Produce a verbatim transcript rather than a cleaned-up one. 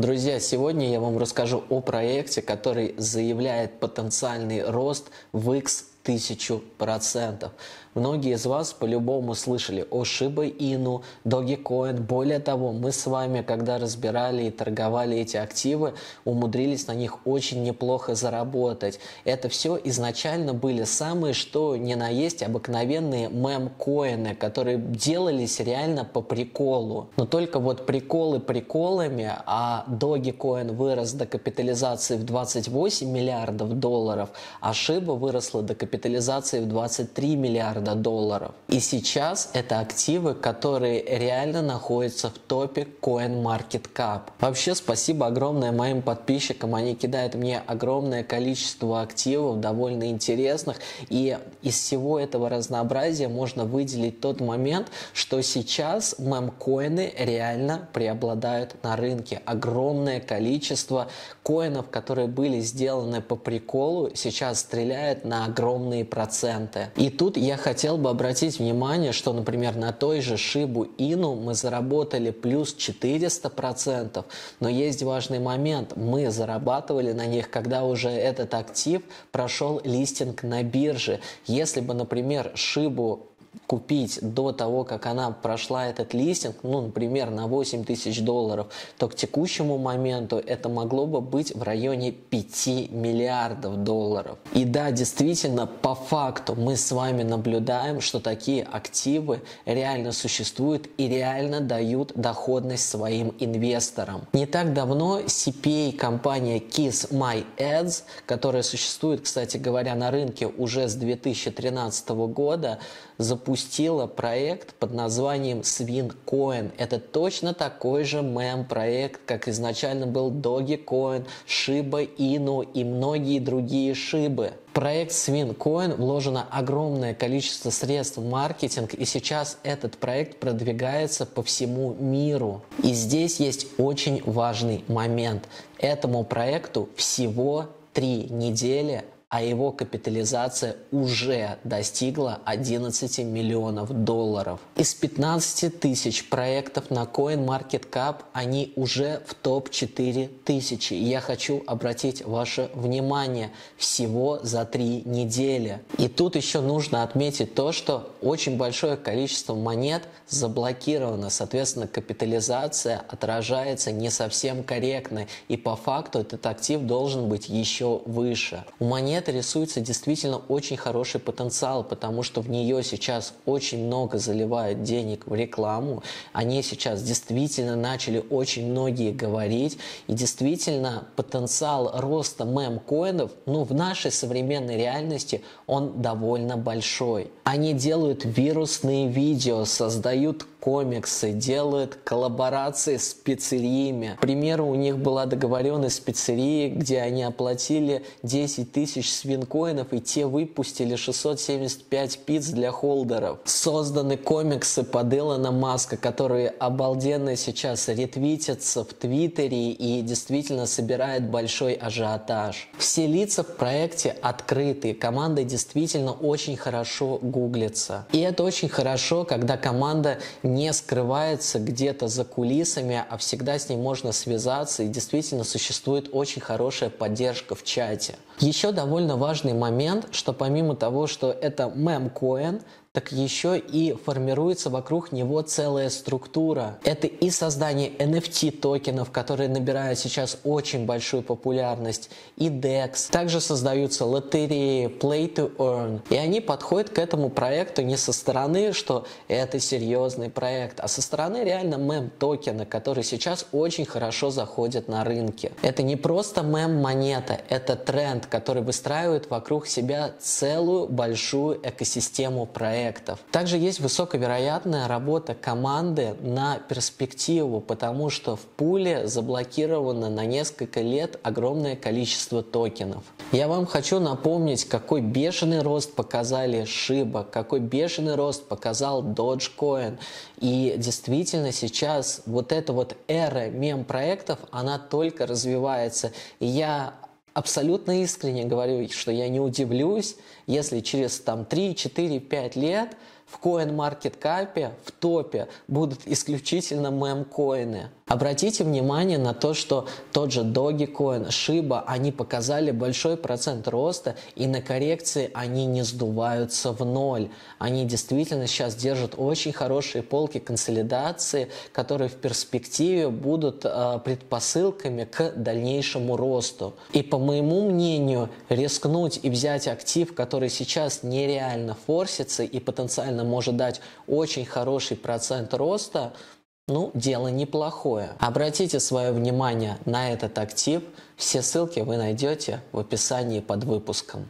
Друзья, сегодня я вам расскажу о проекте, который заявляет потенциальный рост в икс тысячу процентов. Многие из вас по-любому слышали о Shiba Inu, Dogecoin. Более того, мы с вами, когда разбирали и торговали эти активы, умудрились на них очень неплохо заработать. Это все изначально были самые, что ни на есть, обыкновенные мем-коины, которые делались реально по приколу. Но только вот приколы приколами, а Dogecoin вырос до капитализации в двадцать восемь миллиардов долларов, а Shiba выросла до капитализации в двадцать три миллиарда долларов. И сейчас это активы, которые реально находятся в топе CoinMarketCap. Вообще спасибо огромное моим подписчикам, они кидают мне огромное количество активов, довольно интересных, и из всего этого разнообразия можно выделить тот момент, что сейчас мемкоины реально преобладают на рынке. Огромное количество коинов, которые были сделаны по приколу, сейчас стреляет на огромные проценты. И тут я хотел бы обратить внимание, что, например, на той же Shiba Inu мы заработали плюс четыреста процентов, но есть важный момент: мы зарабатывали на них, когда уже этот актив прошел листинг на бирже. Если бы, например, Shiba купить до того, как она прошла этот листинг, ну, например, на восемь тысяч долларов, то к текущему моменту это могло бы быть в районе пяти миллиардов долларов. И да, действительно, по факту мы с вами наблюдаем, что такие активы реально существуют и реально дают доходность своим инвесторам. Не так давно си пи эй компания Kiss My Ads, которая существует, кстати говоря, на рынке уже с две тысячи тринадцатого года, запустила проект под названием SwinCoin. Это точно такой же мем-проект, как изначально был Dogecoin, Shiba Inu и многие другие шибы. В проект SwinCoin вложено огромное количество средств в маркетинг, и сейчас этот проект продвигается по всему миру. И здесь есть очень важный момент. Этому проекту всего три недели, а его капитализация уже достигла одиннадцати миллионов долларов. Из пятнадцати тысяч проектов на CoinMarketCap они уже в топ четыре тысячи. Я хочу обратить ваше внимание, всего за три недели. И тут еще нужно отметить то, что очень большое количество монет заблокировано. Соответственно, капитализация отражается не совсем корректно. И по факту этот актив должен быть еще выше. У монет рисуется действительно очень хороший потенциал, потому что в нее сейчас очень много заливают денег в рекламу. О ней сейчас действительно начали очень многие говорить. И действительно потенциал роста мем-коинов, ну, в нашей современной реальности он довольно большой. Они делают вирусные видео, создают комиксы, делают коллаборации с пиццериями. К примеру, у них была договоренность с пиццерией, где они оплатили десять тысяч свинкоинов, и те выпустили шестьсот семьдесят пять пиц для холдеров. Созданы комиксы под Илона Маска, которые обалденно сейчас ретвитятся в Твиттере и действительно собирают большой ажиотаж. Все лица в проекте открыты, команда действительно очень хорошо гуглится. И это очень хорошо, когда команда не скрывается где-то за кулисами, а всегда с ней можно связаться, и действительно существует очень хорошая поддержка в чате. Еще довольно важный момент, что помимо того, что это мемкоин, так еще и формируется вокруг него целая структура. Это и создание эн эф ти токенов, которые набирают сейчас очень большую популярность, и декс. Также создаются лотереи, play to earn. И они подходят к этому проекту не со стороны, что это серьезный проект, а со стороны реально мем-токена, которые сейчас очень хорошо заходят на рынке. Это не просто мем-монета, это тренд, который выстраивает вокруг себя целую большую экосистему проекта. Также есть высоковероятная работа команды на перспективу, потому что в пуле заблокировано на несколько лет огромное количество токенов. Я вам хочу напомнить, какой бешеный рост показали Shiba, какой бешеный рост показал Dogecoin. И действительно сейчас вот эта вот эра мем-проектов, она только развивается. И я абсолютно искренне говорю, что я не удивлюсь, если через там три, четыре, пять лет в CoinMarketCap в топе будут исключительно мем-коины. Обратите внимание на то, что тот же Dogecoin, Shiba, они показали большой процент роста, и на коррекции они не сдуваются в ноль. Они действительно сейчас держат очень хорошие полки консолидации, которые в перспективе будут э, предпосылками к дальнейшему росту. И по моему мнению, рискнуть и взять актив, который сейчас нереально форсится и потенциально может дать очень хороший процент роста, ну, дело неплохое. Обратите свое внимание на этот актив. Все ссылки вы найдете в описании под выпуском.